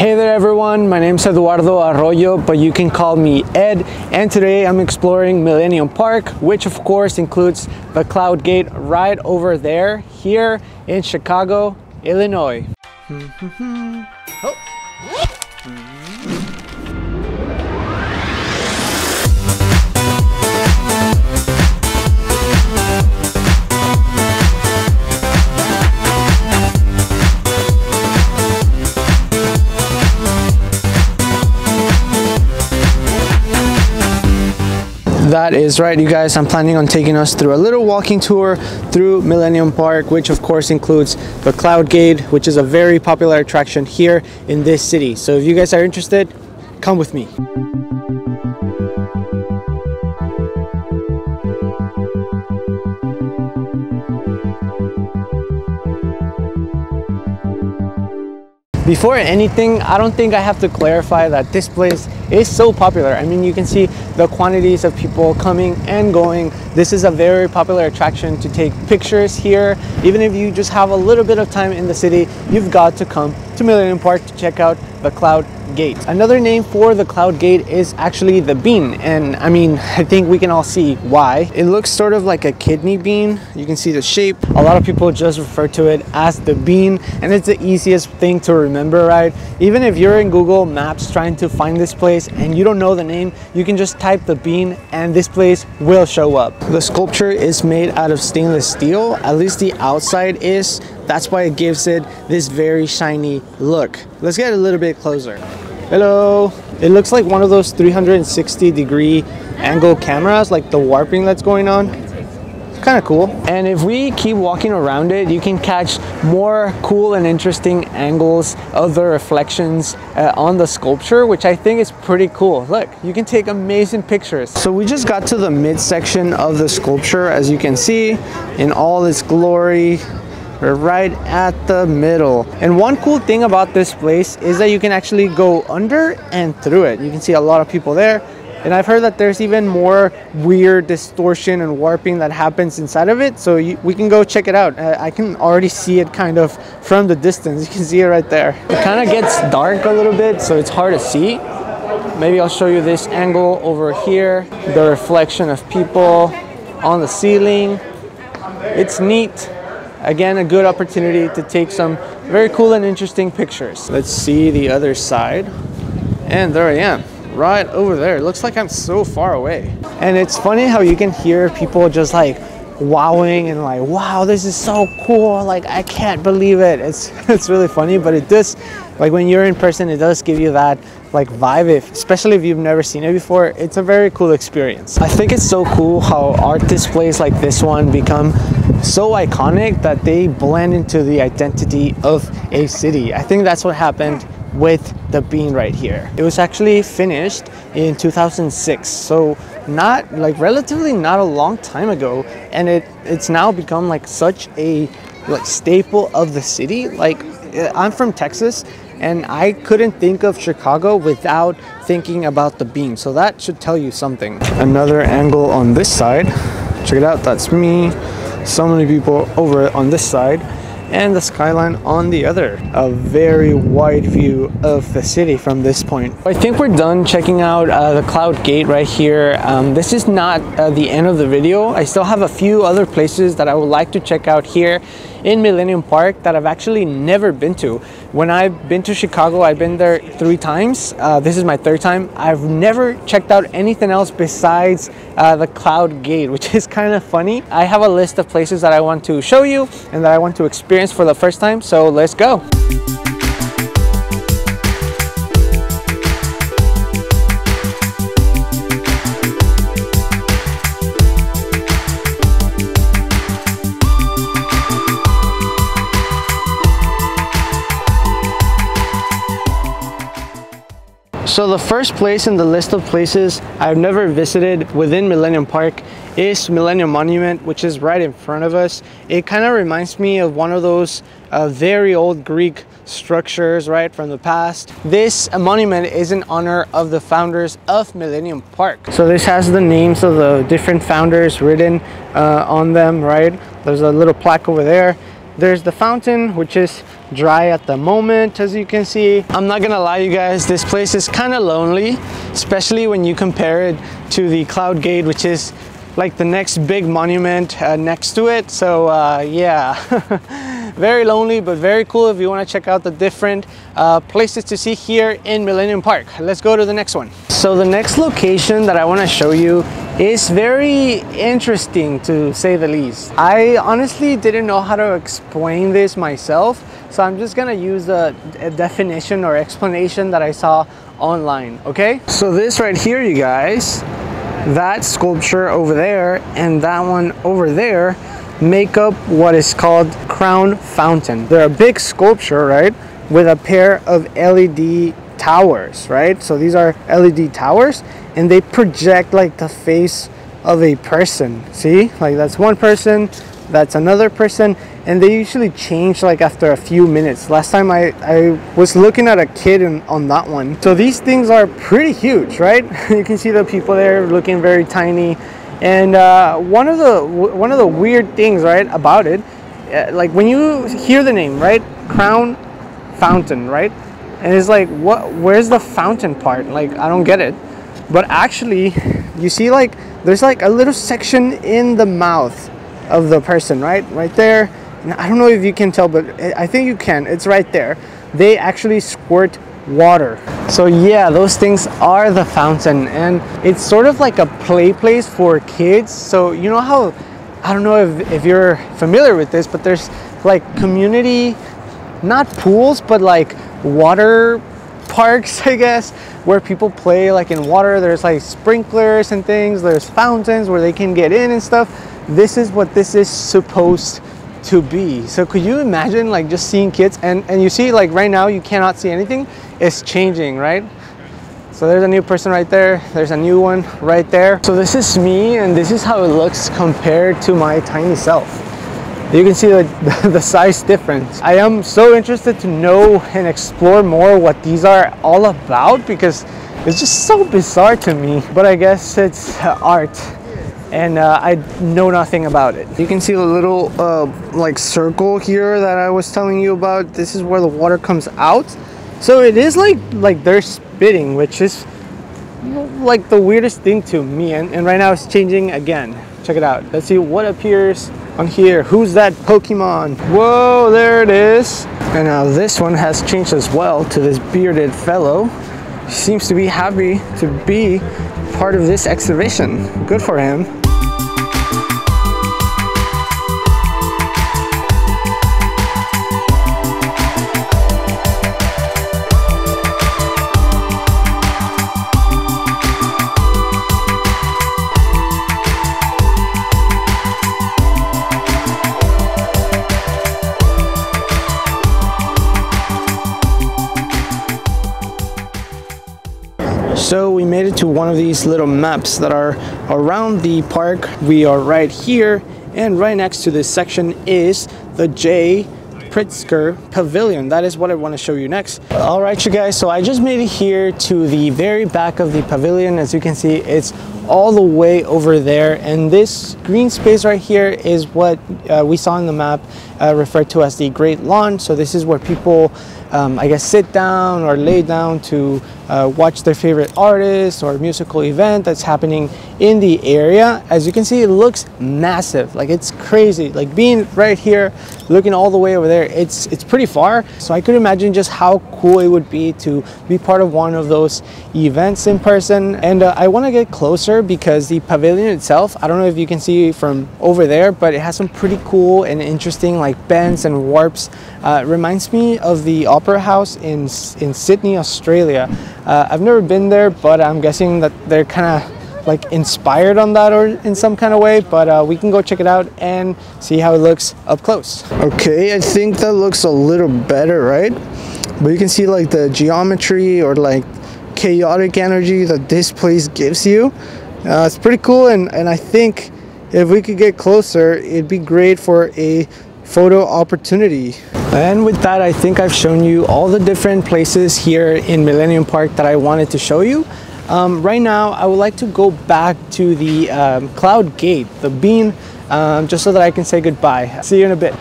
Hey there everyone, my name is Eduardo Arroyo, but you can call me Ed, and today I'm exploring Millennium Park, which of course includes the Cloud Gate right over there, here in Chicago, Illinois. That is right, you guys. I'm planning on taking us through a little walking tour through Millennium Park, which of course includes the Cloud Gate, which is a very popular attraction here in this city. So if you guys are interested, come with me. Before anything, I don't think I have to clarify that this place is so popular. I mean, you can see the quantities of people coming and going. This is a very popular attraction to take pictures here. Even if you just have a little bit of time in the city, you've got to come to Millennium Park to check out the Cloud Gate. Another name for the Cloud Gate is actually the bean, and I mean, I think we can all see why. It looks sort of like a kidney bean. You can see the shape. A lot of people just refer to it as the bean, and it's the easiest thing to remember, right? Even if you're in Google Maps trying to find this place and you don't know the name, you can just type the bean and this place will show up. The sculpture is made out of stainless steel, at least the outside is. That's why it gives it this very shiny look. Let's get a little bit closer. Hello. It looks like one of those 360-degree angle cameras, like the warping that's going on. Kind of cool. And if we keep walking around it, you can catch more cool and interesting angles of the reflections on the sculpture, which I think is pretty cool. Look, you can take amazing pictures. So we just got to the midsection of the sculpture, as you can see, in all its glory. We're right at the middle. And one cool thing about this place is that you can actually go under and through it. You can see a lot of people there. And I've heard that there's even more weird distortion and warping that happens inside of it. So we can go check it out. I can already see it kind of from the distance. You can see it right there. It kind of gets dark a little bit, so it's hard to see. Maybe I'll show you this angle over here. The reflection of people on the ceiling. It's neat. Again, a good opportunity to take some very cool and interesting pictures. Let's see the other side. And there I am, right over there. It looks like I'm so far away. And it's funny how you can hear people just like wowing and like, wow, this is so cool. Like, I can't believe it. It's really funny, but it does, like when you're in person, it does give you that like vibe, especially if you've never seen it before. It's a very cool experience. I think it's so cool how art displays like this one become so iconic that they blend into the identity of a city. I think that's what happened with the bean right here. It was actually finished in 2006, so not like relatively not a long time ago, and it's now become like such a like staple of the city. Like, I'm from Texas, and I couldn't think of Chicago without thinking about the bean, so that should tell you something. Another angle on this side. Check it out, that's me. So many people over on this side, and the skyline on the other. A very wide view of the city from this point. I think we're done checking out the Cloud Gate right here. This is not the end of the video. I still have a few other places that I would like to check out here in Millennium Park that I've actually never been to. When I've been to Chicago, I've been there 3 times. This is my 3rd time. I've never checked out anything else besides the Cloud Gate, which is kind of funny. I have a list of places that I want to show you and that I want to experience for the first time, so let's go. So the first place in the list of places I've never visited within Millennium Park is Millennium Monument, which is right in front of us. It kind of reminds me of one of those very old Greek structures, right, from the past. This monument is in honor of the founders of Millennium Park. So this has the names of the different founders written on them, right? There's a little plaque over there. There's the fountain, which is dry at the moment, as you can see. I'm not gonna lie, you guys, this place is kind of lonely, especially when you compare it to the Cloud Gate, which is like the next big monument next to it. So yeah, very lonely, but very cool if you want to check out the different places to see here in Millennium Park. Let's go to the next one. So the next location that I want to show you is very interesting, to say the least. I honestly didn't know how to explain this myself, so I'm just gonna use a definition or explanation that I saw online, okay? So this right here, you guys, that sculpture over there and that one over there make up what is called Crown Fountain. They're a big sculpture, right, with a pair of LED towers, right? So these are LED towers and they project like the face of a person. See, like that's one person, that's another person, and they usually change like after a few minutes. Last time I was looking at a kid on that one. So these things are pretty huge, right? You can see the people there looking very tiny. And one of the weird things, right, about it, like when you hear the name, right, Crown Fountain, right, and it's like, what? Where's the fountain part? Like, I don't get it. But actually, you see, like there's like a little section in the mouth of the person, right there. And I don't know if you can tell, but I think you can. It's right there. They actually squirt water. So yeah, those things are the fountain, and it's sort of like a play place for kids. So you know how, I don't know if you're familiar with this, but there's like community, not pools, but like water parks, I guess, where people play like in water. There's like sprinklers and things, there's fountains where they can get in and stuff. This is what this is supposed to be. So could you imagine like just seeing kids, and you see like right now you cannot see anything, it's changing, right? So there's a new person right there, there's a new one right there. So this is me, and this is how it looks compared to my tiny self. You can see the size difference. I am so interested to know and explore more what these are all about, because it's just so bizarre to me, but I guess it's art, and I know nothing about it. You can see the little like circle here that I was telling you about. This is where the water comes out. So it is like they're spitting, which is like the weirdest thing to me. And right now it's changing again. Check it out. Let's see what appears on here. Who's that Pokemon? Whoa, there it is. And now this one has changed as well to this bearded fellow. He seems to be happy to be part of this exhibition. Good for him. So we made it to one of these little maps that are around the park. We are right here, and right next to this section is the J. Pritzker Pavilion. That is what I want to show you next. All right, you guys, so I just made it here to the very back of the pavilion. As you can see, it's all the way over there, and this green space right here is what we saw on the map referred to as the Great Lawn. So this is where people I guess sit down or lay down to watch their favorite artist or musical event that's happening in the area. As you can see, it looks massive, like it's crazy, like being right here looking all the way over there, it's pretty far. So I could imagine just how cool it would be to be part of one of those events in person. And I want to get closer because the pavilion itself, I don't know if you can see from over there, but it has some pretty cool and interesting like bends and warps. Reminds me of the Opera House in Sydney, Australia. I've never been there, but I'm guessing that they're kind of like inspired on that or in some kind of way, but we can go check it out and see how it looks up close. Okay, I think that looks a little better, right? But you can see like the geometry or like chaotic energy that this place gives you. It's pretty cool, and I think if we could get closer, it'd be great for a photo opportunity. And with that, I think I've shown you all the different places here in Millennium Park that I wanted to show you. Right now, I would like to go back to the Cloud Gate, the Bean, just so that I can say goodbye. See you in a bit.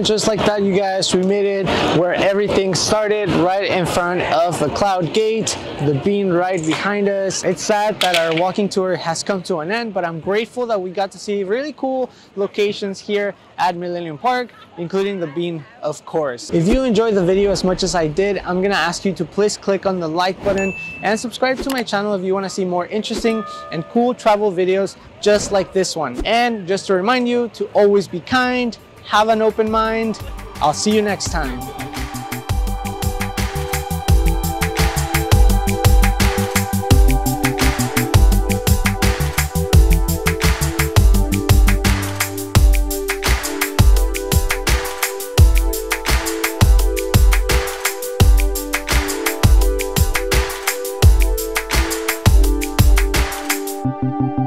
And just like that, you guys, we made it where everything started, right in front of the Cloud Gate, the Bean right behind us. It's sad that our walking tour has come to an end, but I'm grateful that we got to see really cool locations here at Millennium Park, including the Bean, of course. If you enjoyed the video as much as I did, I'm gonna ask you to please click on the like button and subscribe to my channel if you wanna see more interesting and cool travel videos just like this one. And just to remind you to always be kind, have an open mind. I'll see you next time.